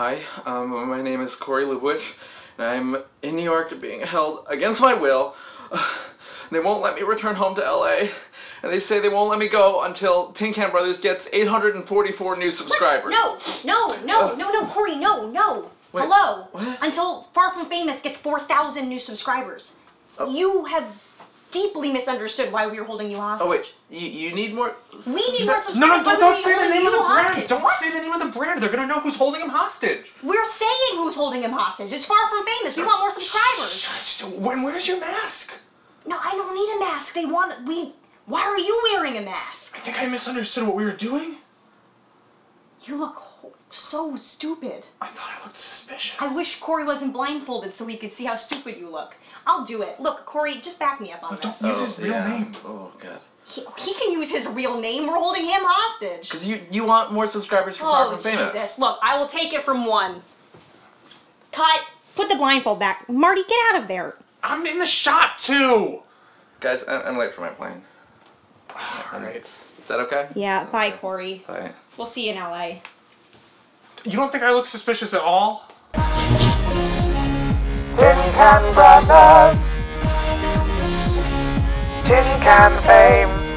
Hi, my name is Corey Lubowich, and I'm in New York being held against my will. They won't let me return home to LA, and they say they won't let me go until Tin Can Brothers gets 844 new subscribers. What? No, Corey, no. Wait, hello. What? Until Far From Famous gets 4,000 new subscribers. Oh. You have deeply misunderstood why we were holding you hostage. Oh wait, you need more? We need more subscribers. No, don't say the name of the brand. Don't say the name of the brand. They're gonna know who's holding him hostage. We're saying who's holding him hostage. It's Far From Famous. We want more subscribers. Where's your mask? No, I don't need a mask. Why are you wearing a mask? I think I misunderstood what we were doing. You look so stupid. I thought I looked suspicious. I wish Corey wasn't blindfolded so he could see how stupid you look. I'll do it. Look, Corey, just back me up on this. Don't use his real name. Oh, God. He can use his real name. We're holding him hostage. Because you want more subscribers for Far From Famous. Oh, Jesus. Look, I will take it from one. Cut. Put the blindfold back. Marty, get out of there. I'm in the shot, too. Guys, I'm late for my plane. All right. Is that okay? Yeah. Bye, Corey. Bye. We'll see you in LA. You don't think I look suspicious at all? Tin Can Brothers, Tin Can Fame.